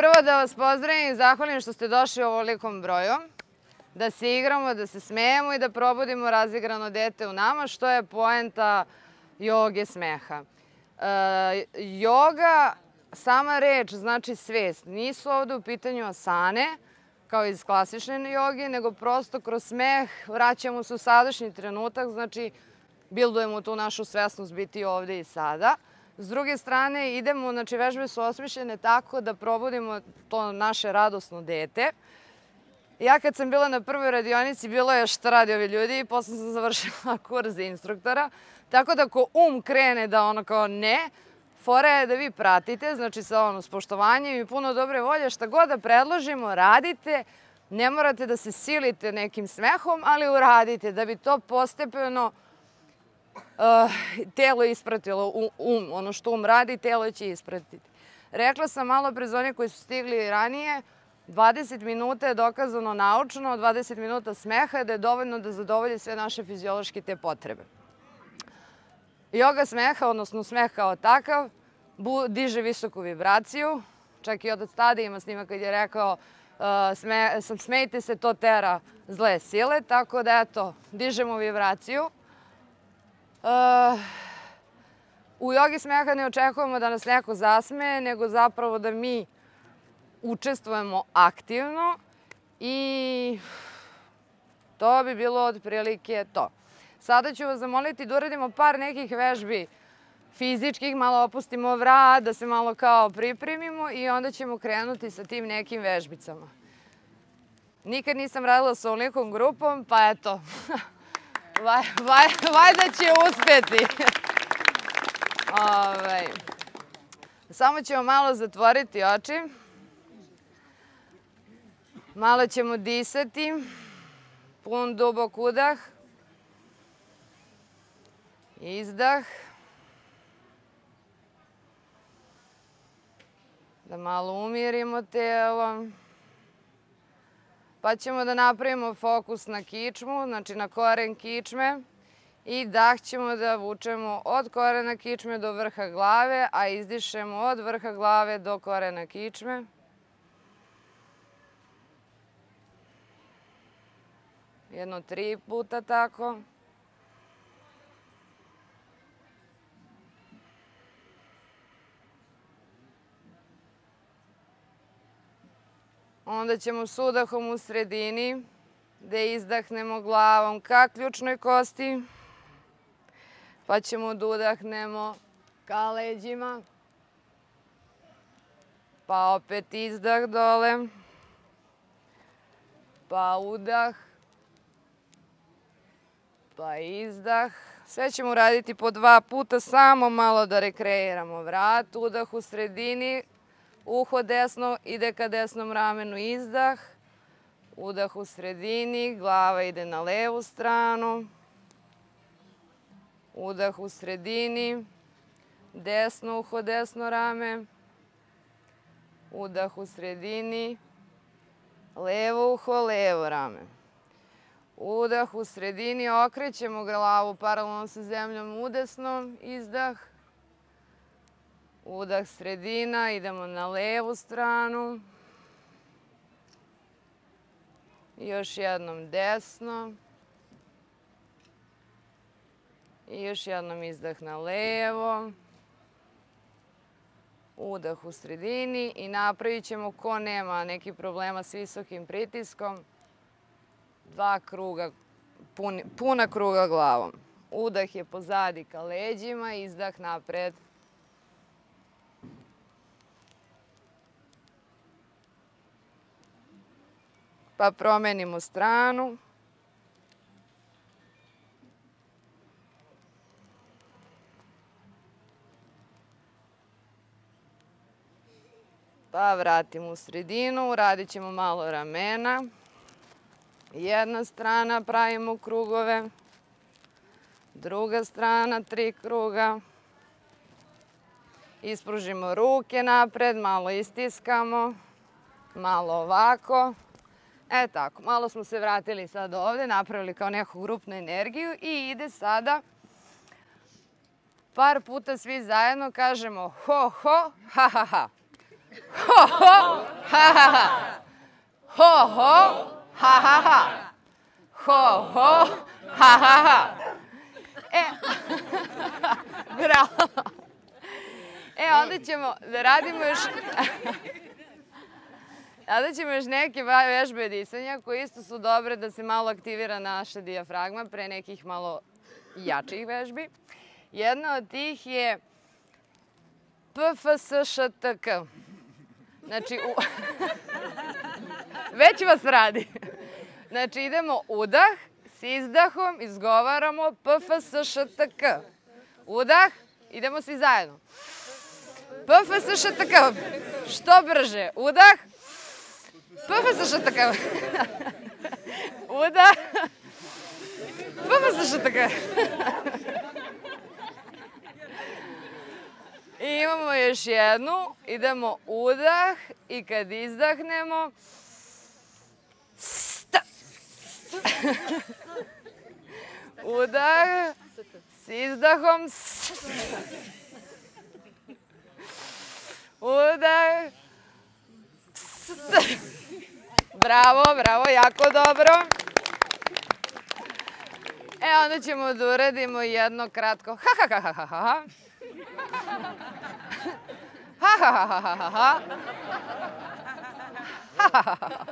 Prvo da vas pozdravim i zahvalim što ste došli u ovolikom broju. Da se igramo, da se smejemo i da probudimo razigrano dete u nama, što je poenta joge smeha. Joga, sama reč, znači svest. Nisu ovde u pitanju asane, kao iz klasične joge, nego prosto kroz smeh vraćamo se u sadašnji trenutak, znači bildujemo tu našu svesnost biti ovde i sada. S druge strane, idemo, znači vežbe su osmišljene tako da probudimo to naše radosno dete. Ja kad sam bila na prvoj radionici, bilo je šta radi ovi ljudi i posle sam završila kurs instruktora. Tako da ako krene da ono kao ne, fora je da vi pratite, znači sa ono poštovanjem i puno dobre volje, šta god da predložimo, radite. Ne morate da se silite nekim smehom, ali uradite da bi to postepeno telo ispratilo um. Ono što um radi, telo će ispratiti. Rekla sam malo pre za one koji su stigli ranije, 20 minuta je dokazano naučno, 20 minuta smeha da je dovoljno da zadovolje sve naše fiziološke te potrebe. Joga smeha, odnosno smeh kao takav, diže visoku vibraciju. Čak i otac Tade ima snimak kad je rekao smejte se, to tera zle sile. Tako da eto, dižemo vibraciju. U jogi smeha ne očekujemo da nas neko zasmeje, nego zapravo da mi učestvujemo aktivno i to bi bilo otprilike to. Sada ću vas zamoliti da uradimo par nekih vežbi fizičkih, malo opustimo vrat, da se malo kao pripremimo i onda ćemo krenuti sa tim nekim vežbicama. Nikad nisam radila sa ovolikom grupom, pa eto, vajda će uspeti. Samo ćemo malo zatvoriti oči. Malo ćemo disati, pun dubok udah, izdah, da malo umirimo telo, pa ćemo da napravimo fokus na kičmu, znači na koren kičme i dah ćemo da vučemo od korena kičme do vrha glave, a izdišemo od vrha glave do korena kičme. Jedno 3 puta tako. Onda ćemo s udahom u sredini da izdahnemo glavom ka ključnoj kosti, pa ćemo da udahnemo ka leđima, pa opet izdah dole, pa udah, pa izdah. Sve ćemo raditi po 2 puta, samo malo da rekreiramo vrat. Udah u sredini, uho desno ide ka desnom ramenu, izdah. Udah u sredini, glava ide na levu stranu. Udah u sredini, desno uho, desno rame. Udah u sredini, levo uho, levo rame. Udah u sredini, okrećemo glavu paralelno sa zemljom udesno, izdah. Udah sredina, idemo na levu stranu. Još jednom desno. I još jednom izdah na levo. Udah u sredini i napravit ćemo, ko nema neki problema s visokim pritiskom, 2 kruga, puna kruga glavom. Udah je pozadi ka leđima, izdah napred. Pa promenimo stranu. Pa vratimo u sredinu, uradit ćemo malo ramena. Jedna strana pravimo krugove, druga strana 3 kruga. Ispružimo ruke napred, malo istiskamo, malo ovako. E tako, malo smo se vratili sad ovde, napravili kao neku grupnu energiju i ide sada par puta svi zajedno kažemo ho ho, ha ha ha. Ho, ho, ha, ha, ha. Ho, ho, ha, ha, ha. Ho, ho, ha, ha, ha. Bravo. Onda ćemo da radimo još... Sada ćemo još neke vežbe disanja koje isto su dobre da se malo aktivira naša dijafragma pre nekih malo jačih vežbi. Jedna od tih je PFSŠTK. Znači, već vas radi. Znači, idemo udah, s izdahom izgovaramo PFSŠTK. Udah, idemo svi zajedno. PFSŠTK. Što brže, udah. PFSŠTK. Udah. PFSŠTK. I imamo još jednu. Idemo udah i kad izdahnemo... Sta. Udah s izdahom... Udah... Bravo, bravo, jako dobro. Onda ćemo da uradimo jedno kratko ha ha ha ha ha ha. Ha ha ha ha ha ha ha. Ha ha ha ha.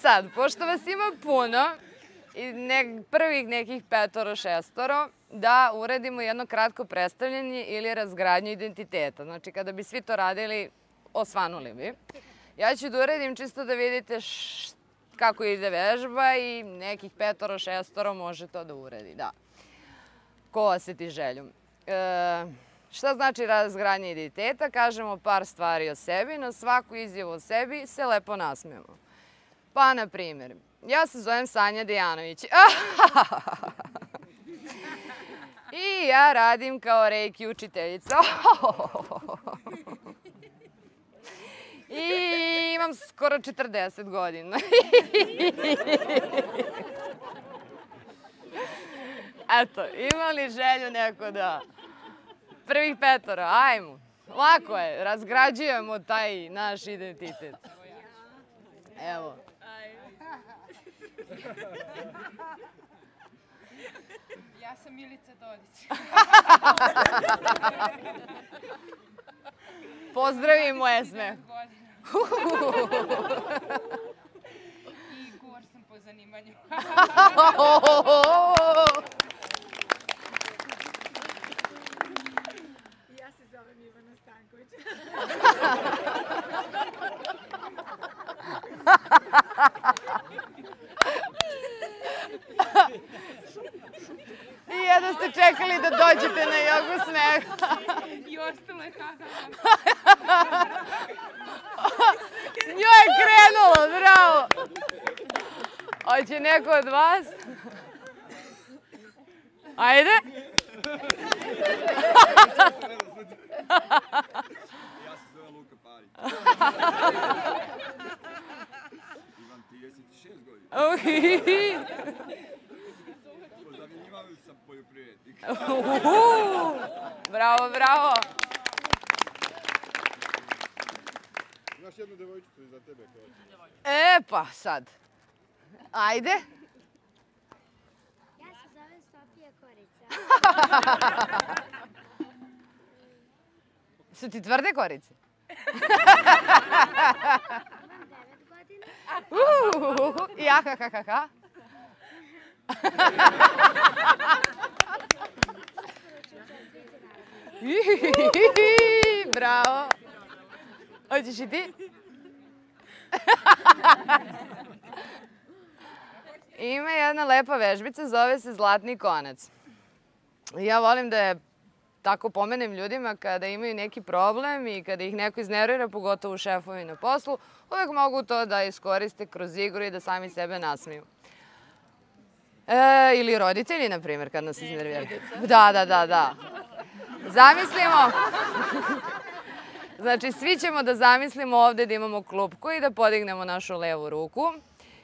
Sad, pošto vas ima puno, prvih nekih 5-6, da uradimo jedno kratko predstavljanje ili razgradnju identiteta. Znači, kada bi svi to radili, osvanuli bi. Ja ću da uradim čisto da vidite kako ide vežba i nekih 5-6 može to da uradi. Da. Ko osjeti želju. Šta znači razgradnja identiteta? Kažemo par stvari o sebi. Na svaku izjavu o sebi se lepo nasmijemo. Pa, na primjer, ja se zovem Sanja Dejanović. I ja radim kao reiki učiteljica. I imam skoro 40 godina. Eto, ima li želju neko da... Prvih 5, ajmo. Lako je, razgrađujemo taj naš identitet. Evo. Ja sam Milica Dodić. Pozdravimo Esme. I govor sam po zanimanju. Ja se zovem Ivana Stanković. I jedno ste čekali da dođete na jogu smeha. I ostalo je ha ha ha. Njoj je krenulo, bravo. Hoće neko od vas? Ajde. Ja se zove Luka Pari. Imam 36 godina. Zavinjivam sam poljoprivrednik. Bravo, bravo. Imaš jednu devojčicu iza tebe. E, pa sad. Ajde. Ja se zovem Sofija Korica. Su ti tvrde korice? Imam 9 godina. Ja, ha, ha, ha, ha. Bravo. Hoćeš i ti? Ima jedna lepa vežbica, zove se Zlatni konac. Ja volim da je tako pomenem ljudima kada imaju neki problem i kada ih neko iznervira, pogotovo šefovi na poslu, uvek mogu to da iskoriste kroz igru i da sami sebe nasmiju. Ili roditelji, na primjer, kad nas iznerviraju. Da, da, da, da. Zamislimo. Znači, svi ćemo da zamislimo ovde da imamo klupku i da podignemo našu levu ruku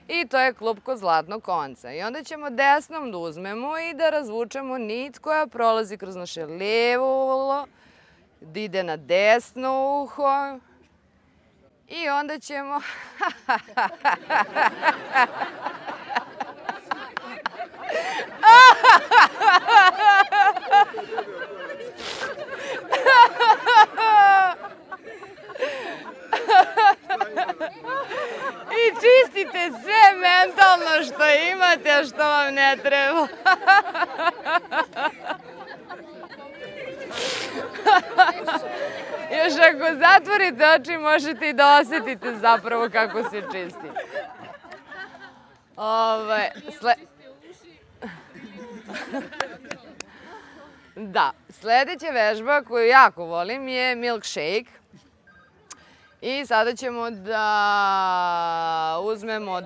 I to je klub kod Zlatnog konca. I onda ćemo desnom da uzmemo i da razvučemo nit koja prolazi kroz naše levo uvo, da ide na desno uho. I onda ćemo... I čistite sve mentalno što imate, a što vam ne treba. Još ako zatvorite oči, možete i da osetite zapravo kako se čisti. Da, sledeća vežba koju jako volim je milkshake. I sada ćemo da uzmemo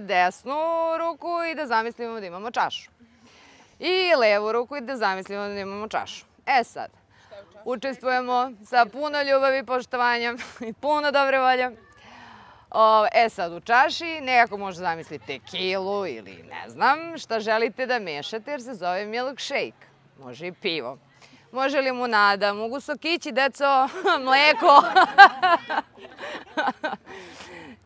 desnu ruku i da zamislimo da imamo čašu. I levu ruku i da zamislimo da imamo čašu. E sad, učestvujemo sa puno ljubavi, poštovanja i puno dobre volje. E sad, u čaši nekako može zamisliti tekilu ili ne znam šta želite da mešate jer se zove milkshake. Može i pivo. Može li limunada, mogu sokići, deco, mleko.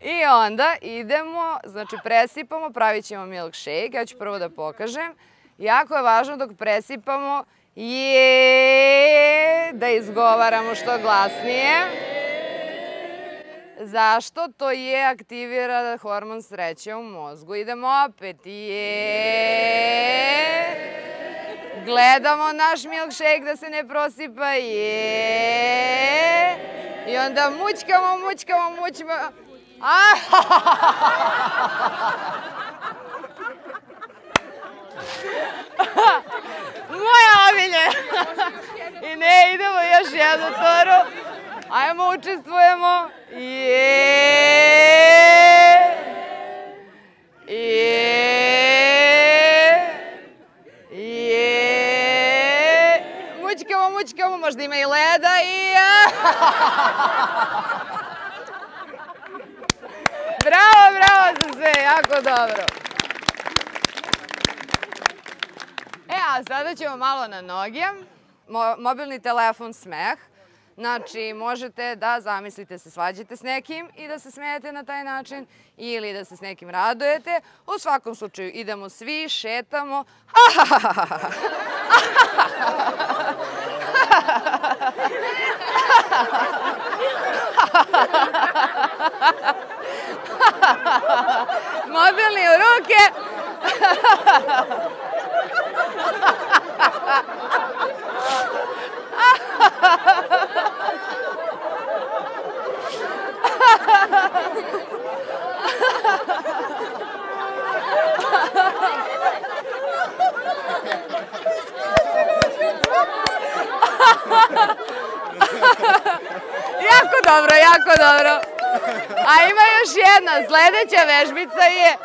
I onda idemo, znači presipamo, pravit ćemo milkshake. Ja ću prvo da pokažem. Jako je važno dok presipamo je da izgovaramo što glasnije. Zašto? To je aktivira hormon sreće u mozgu. Idemo opet. Je. Gledamo naš milkshake da se ne prosipa, je. I onda mućkamo. Moja omilje. I ne, idemo još jednu toru. Ajmo, učestvujemo. Je. Mućkamo, možda ima i leda i... Bravo, bravo za sve, jako dobro. E, a sada ćemo malo na noge. Mobilni telefon smeh. Znači, možete da zamislite se svađate s nekim i da se smejete na taj način ili da se s nekim radujete. U svakom slučaju idemo svi, šetamo. Mobilni u ruke. Jako dobro, jako dobro. A ima još jedna, sledeća vežbica je...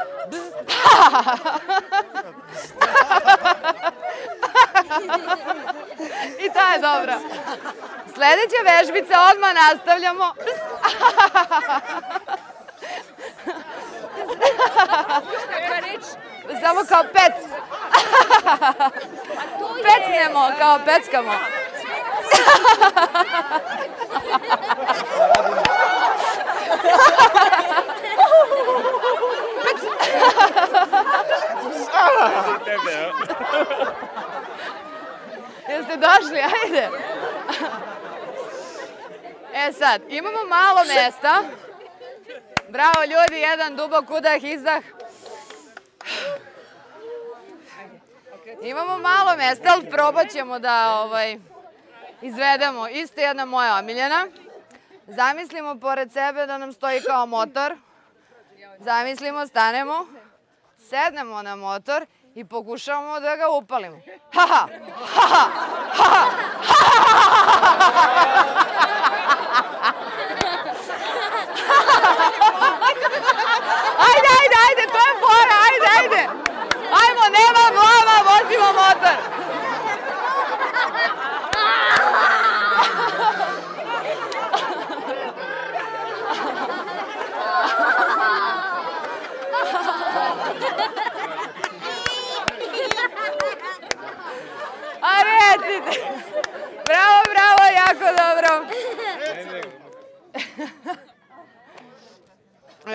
I ta je dobra. Sledeća vežbica, odmah nastavljamo. Samo kao pec. Pecnemo, kao peckamo. Jeste došli, ajde. E sad, imamo malo mesta. Bravo ljudi, jedan dubok udah, izdah. Imamo malo mesta, ali probat ćemo da izvedemo. Isto jedna moja omiljena. Zamislimo pored sebe da nam stoji kao motor. Zamislimo, stanemo, sednemo na motor i pokušavamo da ga upalimo. Ajde, ajde, ajde, to je fora, ajde, ajde. Ajmo, nema glava, vozimo motor.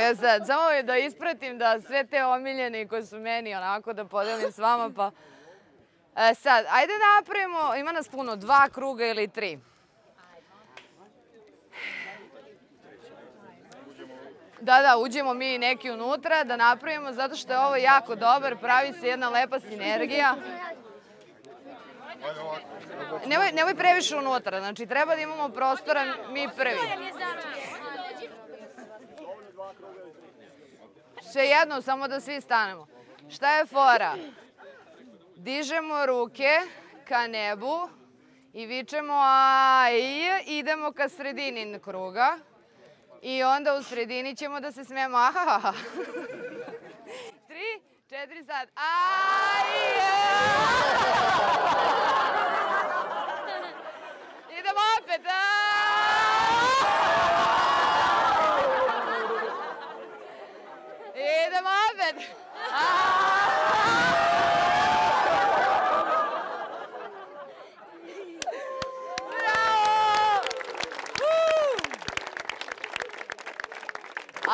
ja sad. Samo je da ispratim da sve te omiljene koji su meni onako da podelim s vama pa... Sad, ajde da napravimo, ima nas puno, 2 kruga ili 3. Da, uđemo mi neki unutra da napravimo, zato što je ovo jako dobar, pravi se jedna lepa sinergija. Nemoj previše unutra, znači treba da imamo prostora mi prvi. Še jedno, samo da svi stanemo. Šta je fora? Dižemo ruke ka nebu i vičemo i idemo ka sredini kruga. I onda u sredini ćemo da se smemo. 3, 4, sad. Idemo opet. Idemo opet.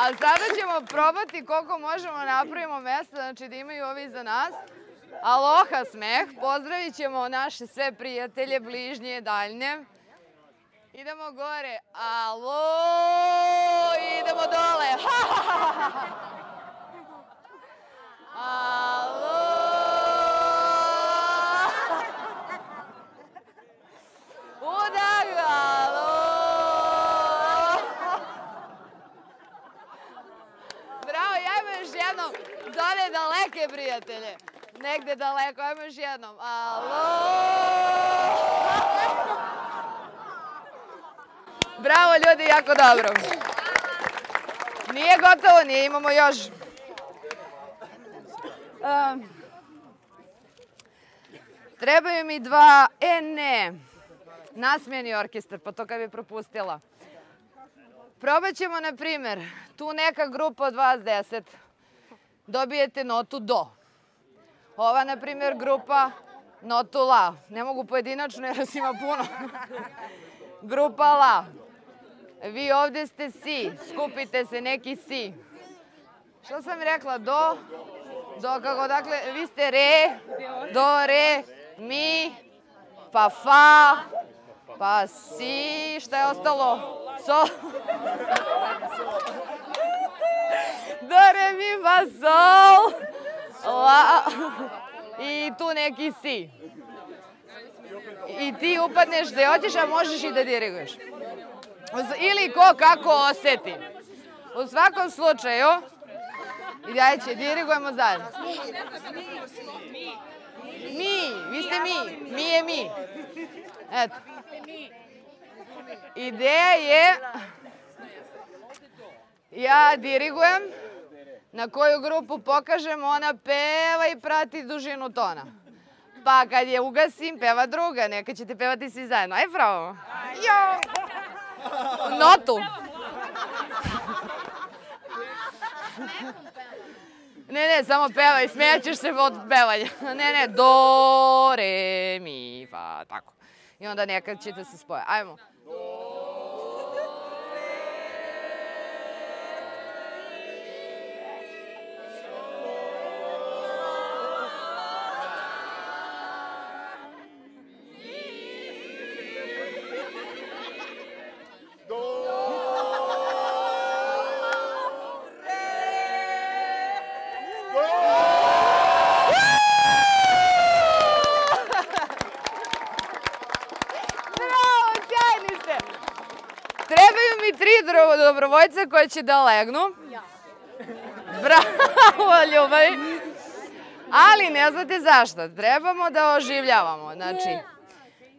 A sada ćemo probati koliko možemo napravimo mesta, znači da imaju ovi za nas. Aloha smeh, pozdravit ćemo naše sve prijatelje, bližnje, daljne. Idemo gore, alo, idemo dole. Alo. Udah, alo. Za one daleke prijatelje, negde daleko, ajmo još jednom. Bravo ljudi, jako dobro. Nije gotovo, nije, imamo još. Trebaju mi 2, ne, nasmijeni orkestar, pa to kad bi propustila. Probat ćemo, na primer, tu neka grupa od vas 10. Dobijete notu do. Ova, na primjer, grupa notu la. Ne mogu pojedinačno jer vas ima puno. Grupa la. Vi ovdje ste si. Skupite se neki si. Što sam rekla? Do. Do kako? Dakle, vi ste re, do, re, mi, pa fa, pa si. Šta je ostalo? So. Do, re, mi, fa, sol, la i tu neki si. I ti upadneš gde hoćeš, a možeš i da diriguješ. Ili ko kako oseti. U svakom slučaju, ajde, dirigujemo zajedno. Mi, vi ste mi, mi je mi. Eto. Ideja je... Ja dirigujem, na koju grupu pokažem, ona peva i prati dužinu tona. Pa kad je ugasim, peva druga, neka ćete pevati svi zajedno. Aj, bravo! Notu! Ne, samo pevaj, smejaćeš se od pevanja. Ne, do, re, mi, fa, tako. I onda nekad ćete se spoje. Ajmo. Dobrovojca koja će da legnu. Bravo, ljubavi. Ali ne znate zašto. Trebamo da oživljavamo. Znači,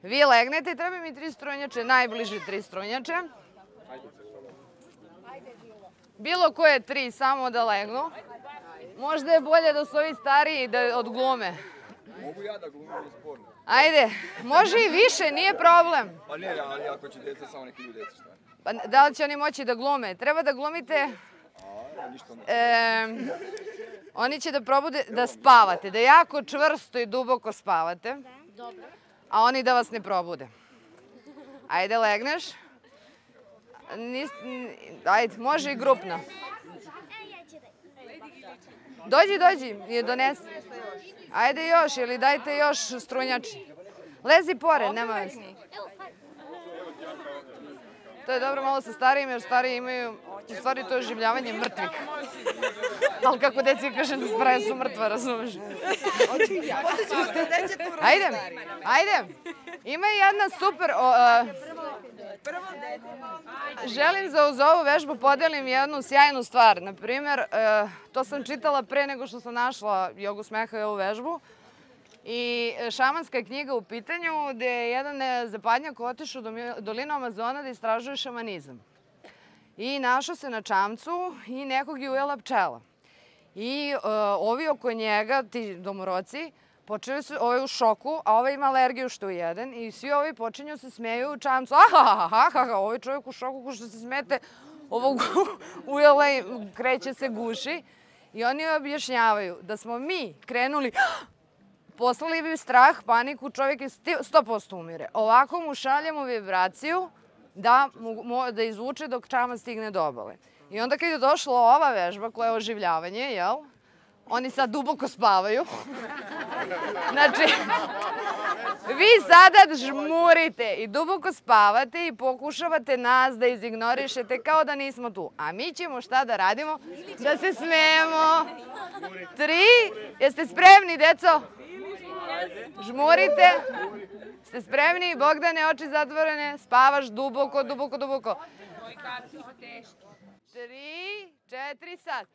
vi legnete i treba mi 3 strunjače, najbliži 3 strunjače. Bilo koje 3, samo da legnu. Možda je bolje da su ovi stariji da odglume. Mogu ja da glumim i sporno. Ajde, može i više, nije problem. Pa ne, ali ako će djeca, samo neki ljudi djeca šta je. Pa da li će oni moći da glume? Treba da glumite... Oni će da probude da spavate, da jako čvrsto i duboko spavate. A oni da vas ne probude. Ajde, legneš. Ajde, može i grupno. Dođi, je donesi. Ajde još, ili dajte još strunjači. Lezi pored, nema vas. To je dobro malo sa starijim, jer stariji imaju, u stvari to je oživljavanje mrtvih. Ali kako deci kaže da spraje su mrtva, razumeš? Ajde, ajde. Ima i jedna super... Želim za ovu vežbu podelim jednu sjajnu stvar. Naprimjer, to sam čitala pre nego što sam našla Jogu Smeha i ovu vežbu. I šamanska je knjiga u pitanju gde je jedan zapadnjak otišao u dolinu Amazona da istražuje šamanizam. I našao se na čamcu i nekog je ujela pčela. I ovi oko njega, ti domoroci, počeli su, ovaj u šoku, a ovaj ima alergiju što je jedan. I svi ovi počinju se smeju u čamcu. Ahahahaha, ovaj čovjek u šoku ko što se smete, ovog ujela i kreće se guši. I oni joj objašnjavaju da smo mi krenuli... Poslali bi strah, paniku, čovjek je 100% umire. Ovako mu šaljemo vibraciju da izvuče dok čama stigne do obale. I onda kad je došla ova vežba koja je oživljavanje, jel? Oni sad duboko spavaju. Znači, vi sada žmurite i duboko spavate i pokušavate nas da izignorišete kao da nismo tu. A mi ćemo šta da radimo? Da se smemo. 3, jeste spremni, deco? Žmurite, ste spremni, Bogdane, oči zatvorene, spavaš duboko, duboko, duboko. 3, 4, sad.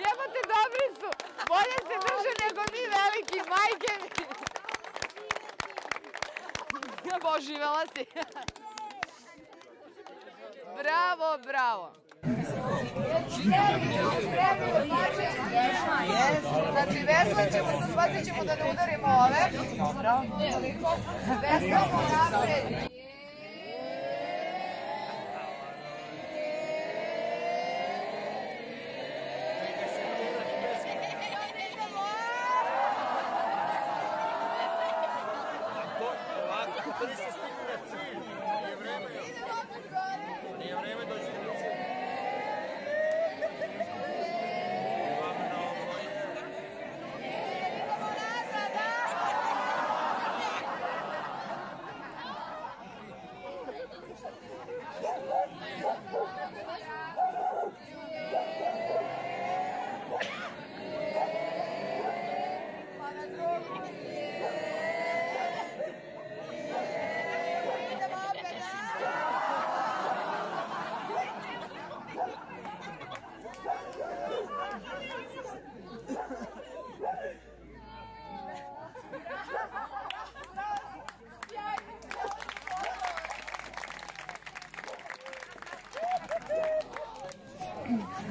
Jebote, dobri su. Bolje se drže nego mi veliki, majke mi. Oživela si. Bravo, bravo. Znači, vesla ćemo, spazit ćemo da ne udarimo ove. Dobro. Veslamo napred.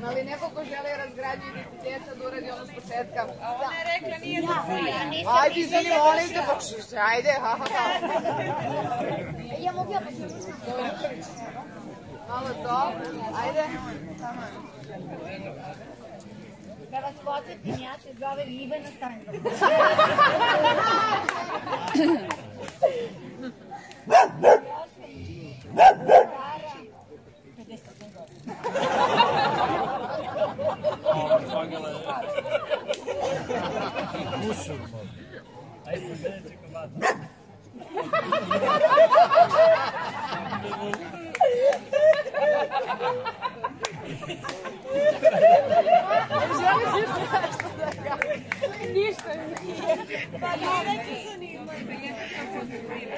Ali neko ko žele razgradnju identiteta da uradi ono s početka. A ona je rekla nije da se... Ajde, izvini, molim te, pa ćeš, ajde, ha, ha, ha. Ja mogu ja početi. Malo to, ajde. Da vas podsjetim, ja se zovem Ivana Stanković.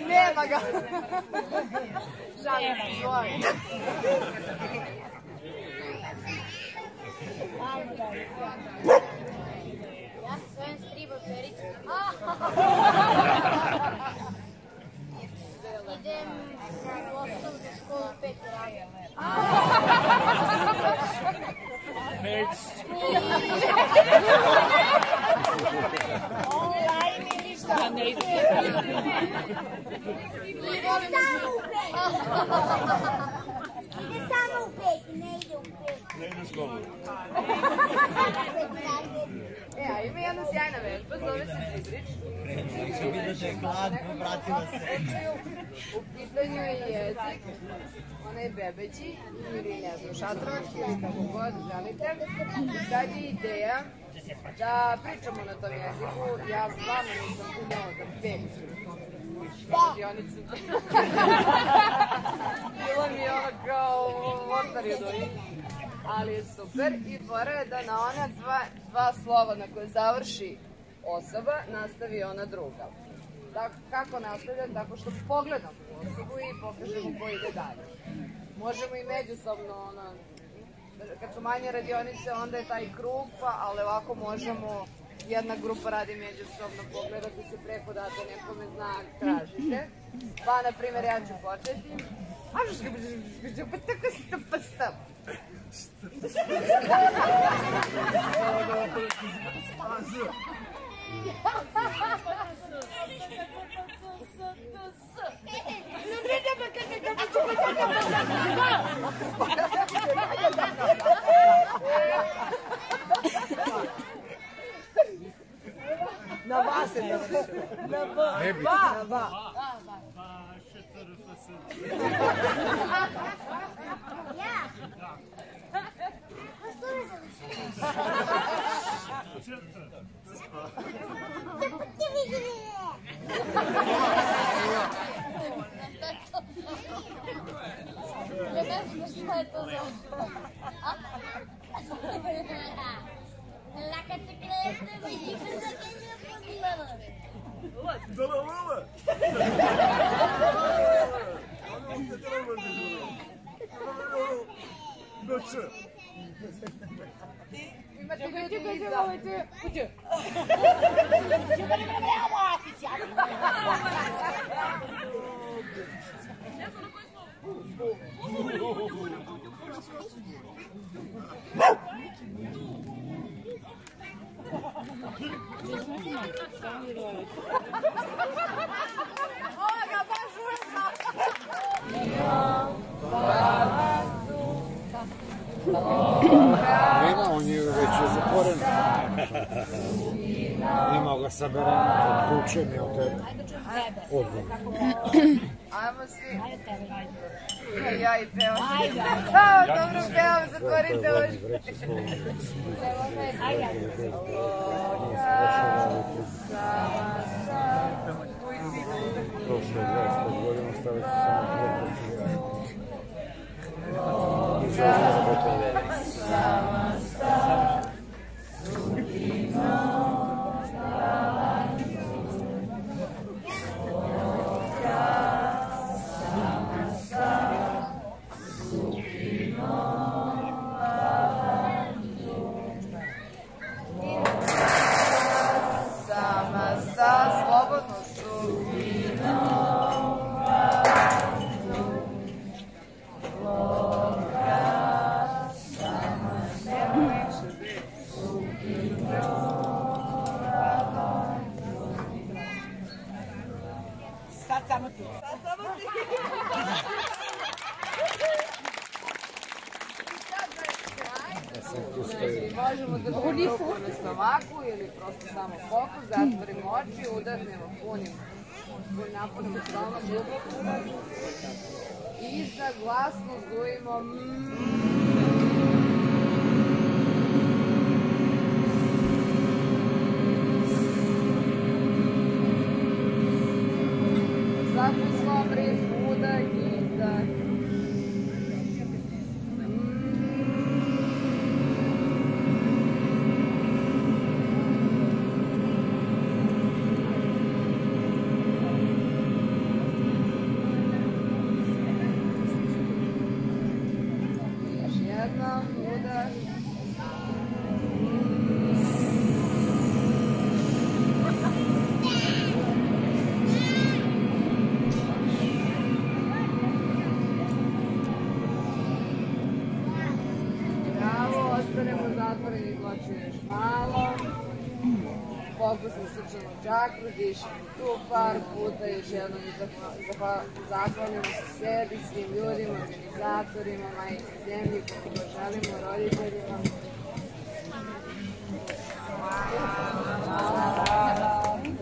Nema ga! Žalim se, zvolim. Ja se zovem Stribo Perić. Idem u osnovnu školu 5. razreda. Neći! Ima jedna sjajna vežba, zove se Fridrić. U pitanju je jezik, ona je bebeđi ili ne znam, šatrak ili kako god želite. Sad je ideja da pričamo na tom jeziku, ja stvarno nisam umela da pelim. Bilo mi je ono kao otariju dođe. Ali je super i dvora je da na ona dva slova na koje završi osoba nastavi ona druga. Kako nastavljam? Tako što pogledamo osobu i pokažemo ko ide dalje. Možemo i međusobno, kad su manje radionice onda je taj krug, ali ovako možemo, jedna grupa radi međusobno, pogledati se preko da to nekome znak tražite. Pa, na primjer, ja ću početi. Pa tako si to pa stav. Na ba se da vrši. Na ba. Na ba. Редактор субтитров А.Семкин Корректор А.Егорова obuzne srčanu čakru, dišemo tu par puta, još jednom zahvaljamo se sebi, svim ljudima, organizatorima, majci zemlji, koliko želimo, roditeljima.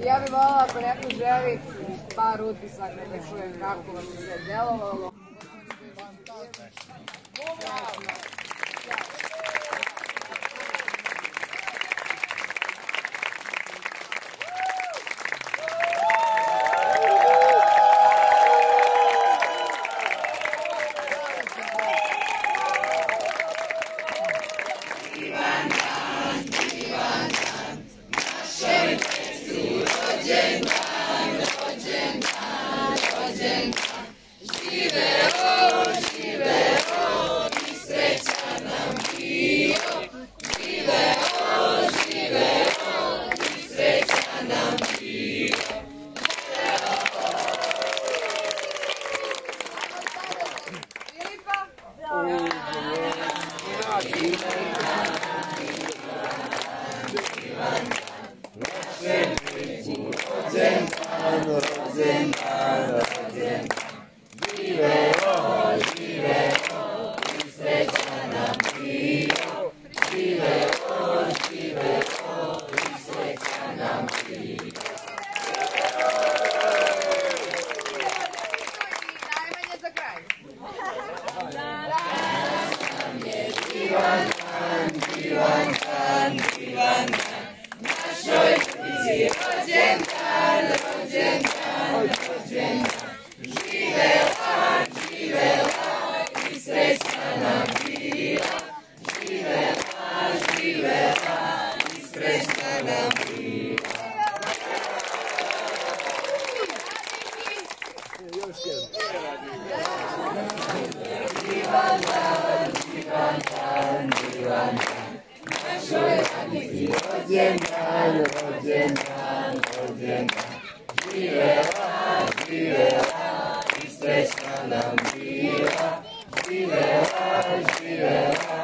Ja bih volila ako neko želi par utisaka da čujem kako vam se delovalo. Živela, živela, živela,